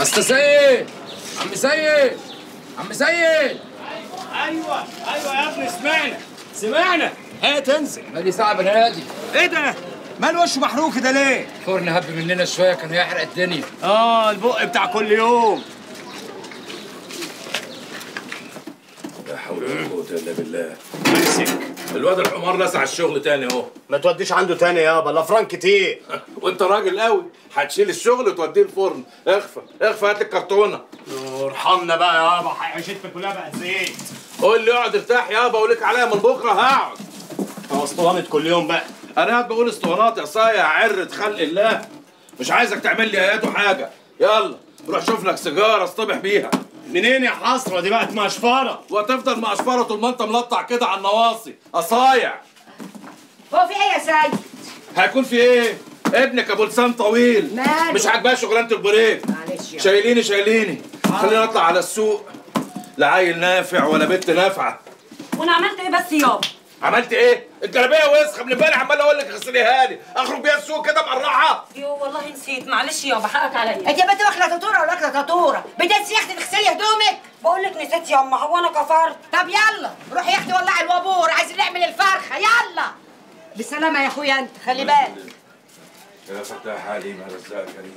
مستر سيد، عم سيد، عم سيد. ايوه يا ابني، سمعنا. هات انزل، مالي ساعة بنادي. ايه ده؟ مال وشه محروق ده ليه؟ فرن هب مننا شوية، كان هيحرق الدنيا. البق بتاع كل يوم. لا حول ولا قوة إلا بالله. امسك الواد الحمار لسع الشغل تاني اهو. ما توديش عنده تاني يابا، لا فران كتير. وانت راجل قوي، هتشيل الشغل وتوديه الفرن. اخفى هات الكرتونة. ارحمنا بقى يابا، عيشتنا كلها بقت زيت. قول لي اقعد ارتاح يابا، وليك عليا من بكرة هقعد. هو اسطوانة كل يوم بقى. أنا قاعد بقول اسطوانات يا صايع، يا عرة خلق الله. مش عايزك تعمل لي هياته حاجة، يلا روح شوف لك سيجارة اصطبح بيها. منين يا حسرة؟ دي بقت مقشفرة، وهتفضل مقشفرة طول ما أنت ملطع كده على النواصي، أصايع. هو في إيه يا سيد؟ هيكون في إيه؟ ابنك أبو لسان طويل، ماله؟ مش عاجباه شغلانة البريك. معلش يعني. شايليني، خلينا نطلع على السوق. لا عيل نافع ولا بنت نافعة. وأنا عملت إيه بس يابا؟ عملت ايه؟ الجلابيه وسخه من امبارح، عمال اقول لك اغسليها لي، اخرج بيها السوق كده مقرعه. والله نسيت، معلش يابا حقك عليا. انت بنت واكله تطوره ولا اكله تطوره؟ بدات يختي تغسلي هدومك؟ بقول لك نسيت يما، هو انا كفرت؟ طب يلا روح يا اختي، ولعي الوابور، عايزين نعمل الفرخه. يلا بالسلامه يا اخويا، انت خلي بالك. يا فتاح علي ما رزقك.